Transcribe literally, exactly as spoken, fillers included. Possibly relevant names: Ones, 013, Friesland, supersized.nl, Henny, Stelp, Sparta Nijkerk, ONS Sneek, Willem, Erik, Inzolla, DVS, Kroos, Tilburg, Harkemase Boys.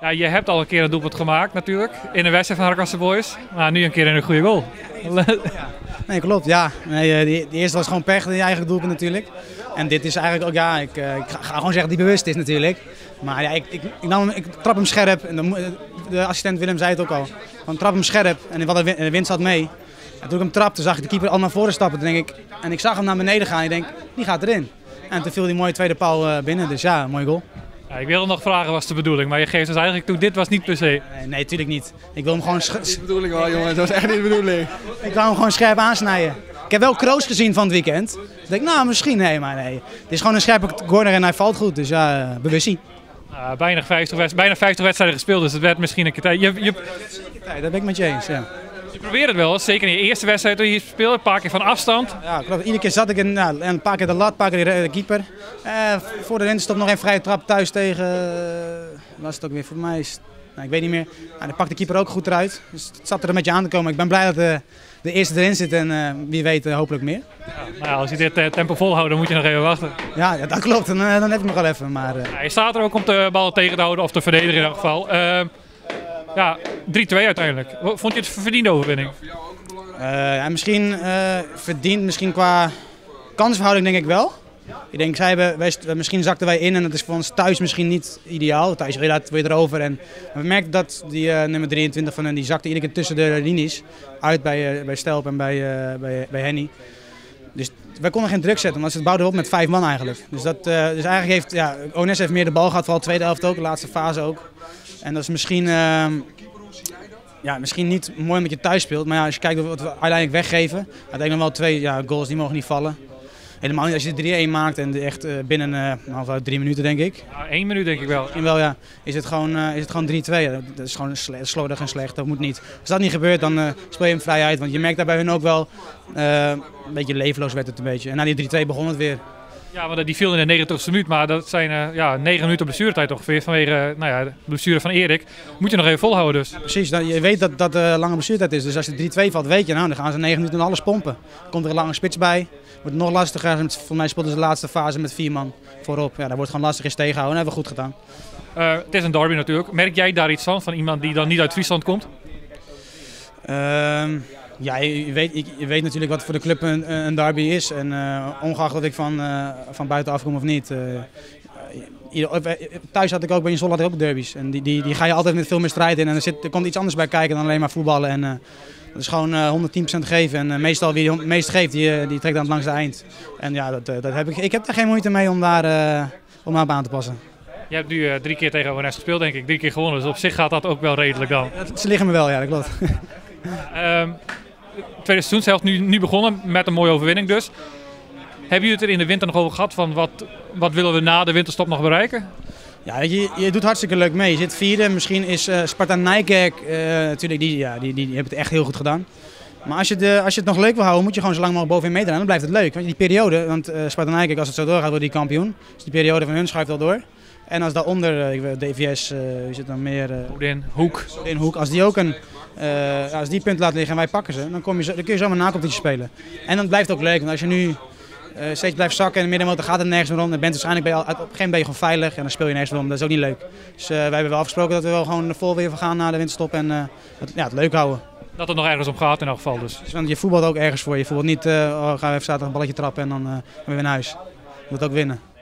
Ja, je hebt al een keer een doelpunt gemaakt natuurlijk, in de wedstrijd van Harkemase Boys. Maar nu een keer in een goede goal. Nee, klopt. Ja. Nee, de eerste was gewoon pech, die eigen doelpunt natuurlijk. En dit is eigenlijk ook, ja, ik, ik ga gewoon zeggen die bewust is natuurlijk. Maar ja, ik, ik, ik, nam hem, ik trap hem scherp. En de, de assistent Willem zei het ook al. Van trap hem scherp en wat de wind zat mee. En toen ik hem trapte, zag ik de keeper al naar voren stappen. Toen denk ik, en ik zag hem naar beneden gaan en ik denk, die gaat erin. En toen viel die mooie tweede paal binnen, dus ja, mooie goal. Ja, ik wilde nog vragen, was de bedoeling, maar je geeft dus eigenlijk toe, dit was niet per se. Nee, nee, tuurlijk niet. Ik wil hem gewoon... Dat was niet de bedoeling hoor, jongen. Dat was echt niet de bedoeling. Ik wou hem gewoon scherp aansnijden. Ik heb wel Kroos gezien van het weekend. Dus ik denk, nou misschien, nee, maar nee. Het is gewoon een scherpe corner en hij valt goed, dus ja, bewustzijn. Uh, bijna, vijftig bijna vijftig wedstrijden gespeeld, dus het werd misschien een keer tijd. Je, je... Ja, dat ben ik met je eens, ja. Je probeert het wel, zeker in je eerste wedstrijd toen je speelde, een paar keer van afstand. Ja, klopt. Iedere keer zat ik in, nou, een paar keer de lat, een paar keer de keeper. Eh, voor de renstop nog een vrije trap thuis tegen, was het ook weer voor mij, nou, ik weet niet meer. Nou, dan pakt de keeper ook goed eruit, dus het zat er een beetje aan te komen. Ik ben blij dat de, de eerste erin zit en uh, wie weet uh, hopelijk meer. Ja, nou, als je dit uh, tempo volhoudt, dan moet je nog even wachten. Ja, ja dat klopt. Dan, dan heb ik nog wel even. Maar, uh... ja, je staat er ook om de bal tegen te houden of te verdedigen in elk geval. Uh, Ja, drie twee uiteindelijk. Vond je het een verdiende overwinning? Uh, ja, misschien uh, verdiend, misschien qua kansverhouding denk ik wel. Ik denk, zij hebben, wij, misschien zakten wij in en dat is voor ons thuis misschien niet ideaal. Thuis wil je weer erover. En we merken dat die uh, nummer drieëntwintig van hen, die zakte iedere keer tussen de linies. Uit bij, uh, bij Stelp en bij, uh, bij, bij Henny. Dus wij konden geen druk zetten, want ze bouwden op met vijf man eigenlijk. Dus, dat, uh, dus eigenlijk heeft, ja, Ones heeft meer de bal gehad, vooral de tweede helft ook, de laatste fase ook. En dat is misschien, uh, ja, misschien niet mooi omdat je thuis speelt, maar ja, als je kijkt wat we uiteindelijk weggeven, uiteindelijk nog wel twee ja, goals die mogen niet vallen. Helemaal niet als je drie een maakt en echt uh, binnen uh, half, drie minuten denk ik. Nou, één minuut denk ik wel. In wel ja, is het gewoon uh, drie twee. Dat is gewoon slordig en slecht, dat moet niet. Als dat niet gebeurt dan uh, speel je hem vrij uit, want je merkt daarbij hun ook wel, uh, een beetje levenloos werd het een beetje. En na die drie twee begon het weer. Ja, want die viel in de negentigste minuut, maar dat zijn uh, ja, negen minuten blessuretijd ongeveer vanwege uh, nou ja, de blessure van Erik. Moet je nog even volhouden dus. Ja, precies, nou, je weet dat dat uh, lange blessuretijd is, dus als je drie twee valt weet je, nou, dan gaan ze negen minuten alles pompen. Komt er een lange spits bij, wordt nog lastiger. Volgens mij speelden ze de laatste fase met vier man voorop. Ja, daar wordt gewoon lastig eens tegenhouden en dat hebben we goed gedaan. Uh, het is een derby natuurlijk. Merk jij daar iets van, van iemand die dan niet uit Friesland komt? Uh... Ja, je weet, je weet natuurlijk wat voor de club een, een derby is. En uh, ongeacht of ik van, uh, van buitenaf kom of niet. Uh, thuis had ik ook bij Inzolla had ik ook derbies. En die, die, die ga je altijd met veel meer strijd in. En er, zit, er komt iets anders bij kijken dan alleen maar voetballen. En uh, dat is gewoon uh, honderd tien procent geven. En uh, meestal wie het meest geeft, die, die trekt aan het langste eind. En ja, dat, uh, dat heb ik, ik heb daar geen moeite mee om daar, uh, om daar op aan te passen. Je hebt nu uh, drie keer tegen O N S gespeeld, denk ik. Drie keer gewonnen. Dus op zich gaat dat ook wel redelijk dan. Ze liggen me wel, ja, dat klopt. Uh, tweede seizoenshelft nu, nu begonnen met een mooie overwinning dus. Hebben jullie het er in de winter nog over gehad van wat, wat willen we na de winterstop nog bereiken? Ja, je, je doet hartstikke leuk mee. Je zit vierde. Misschien is uh, Sparta Nijkerk, uh, natuurlijk, die, ja, die, die, die hebben het echt heel goed gedaan. Maar als je, de, als je het nog leuk wil houden, moet je gewoon zo lang mogelijk bovenin meedraaien. Dan blijft het leuk. Want die periode, want uh, Sparta Nijkerk, als het zo doorgaat, wordt die kampioen. Dus die periode van hun schuift wel door. En als daaronder, uh, D V S, uh, wie zit dan meer? Uh, in Hoek. In Hoek. Als die ook een... Uh, als die punt laat liggen en wij pakken ze, dan, kom je zo, dan kun je zomaar een nacompetitie spelen. En dan blijft het ook leuk, want als je nu uh, steeds blijft zakken en middenmotor gaat het nergens meer om, dan bent waarschijnlijk bij, op een gegeven moment ben je gewoon veilig en dan speel je nergens meer om. Dat is ook niet leuk. Dus uh, wij hebben wel afgesproken dat we wel gewoon vol weer gaan na de winterstop en uh, het, ja, het leuk houden. Dat het nog ergens om gaat in elk geval dus. Dus want je voetbalt ook ergens voor je. Je voetbalt niet, uh, oh, gaan we even zaterdag een balletje trappen en dan uh, gaan we weer naar huis. Je wilt ook winnen.